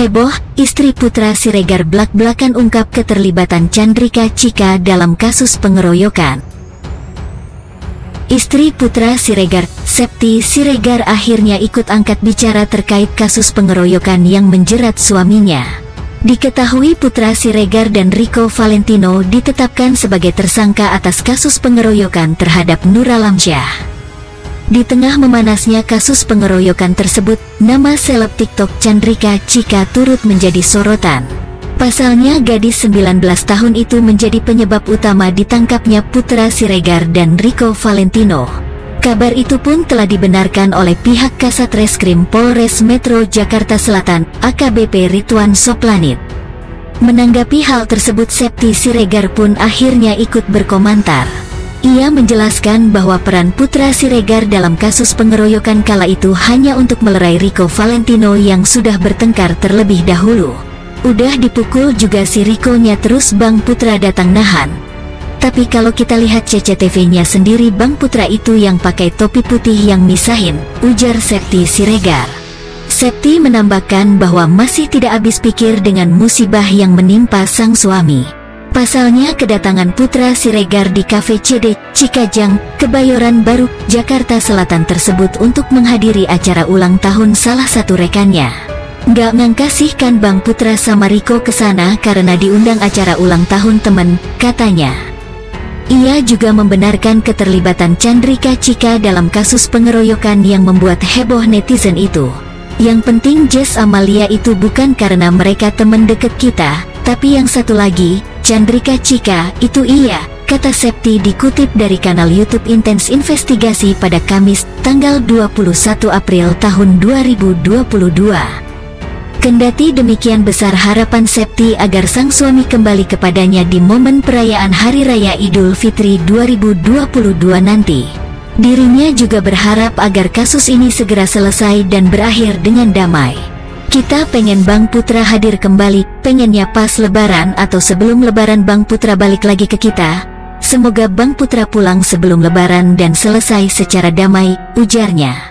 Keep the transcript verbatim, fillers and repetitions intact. Heboh, istri Putra Siregar blak-blakan ungkap keterlibatan Chandrika Chika dalam kasus pengeroyokan. Istri Putra Siregar, Septi Siregar, akhirnya ikut angkat bicara terkait kasus pengeroyokan yang menjerat suaminya. Diketahui Putra Siregar dan Rico Valentino ditetapkan sebagai tersangka atas kasus pengeroyokan terhadap Nur Alamjah. Di tengah memanasnya kasus pengeroyokan tersebut, nama seleb TikTok Chandrika Chika turut menjadi sorotan. Pasalnya gadis sembilan belas tahun itu menjadi penyebab utama ditangkapnya Putra Siregar dan Rico Valentino. Kabar itu pun telah dibenarkan oleh pihak Kasat Reskrim Polres Metro Jakarta Selatan, A K B P Rituan Soplanit. Menanggapi hal tersebut, Septi Siregar pun akhirnya ikut berkomentar. Ia menjelaskan bahwa peran Putra Siregar dalam kasus pengeroyokan kala itu hanya untuk melerai Rico Valentino yang sudah bertengkar terlebih dahulu. Udah dipukul juga si Rico-nya, terus Bang Putra datang nahan. Tapi kalau kita lihat C C T V-nya sendiri, Bang Putra itu yang pakai topi putih yang misahin, ujar Septi Siregar. Septi menambahkan bahwa masih tidak habis pikir dengan musibah yang menimpa sang suami. Pasalnya kedatangan Putra Siregar di Cafe C D Cikajang, Kebayoran Baru, Jakarta Selatan tersebut untuk menghadiri acara ulang tahun salah satu rekannya. Nggak ngangka sih kan Bang Putra sama Rico kesana karena diundang acara ulang tahun temen, katanya. Ia juga membenarkan keterlibatan Chandrika Chika dalam kasus pengeroyokan yang membuat heboh netizen itu. Yang penting Jess Amalia itu bukan karena mereka temen deket kita, tapi yang satu lagi, Chandrika Chika, itu iya, kata Septi dikutip dari kanal YouTube Intens Investigasi pada Kamis, tanggal dua puluh satu April tahun dua ribu dua puluh dua. Kendati demikian, besar harapan Septi agar sang suami kembali kepadanya di momen perayaan Hari Raya Idul Fitri dua ribu dua puluh dua nanti. Dirinya juga berharap agar kasus ini segera selesai dan berakhir dengan damai. Kita pengen Bang Putra hadir kembali, pengennya pas Lebaran atau sebelum Lebaran Bang Putra balik lagi ke kita. Semoga Bang Putra pulang sebelum Lebaran dan selesai secara damai, ujarnya.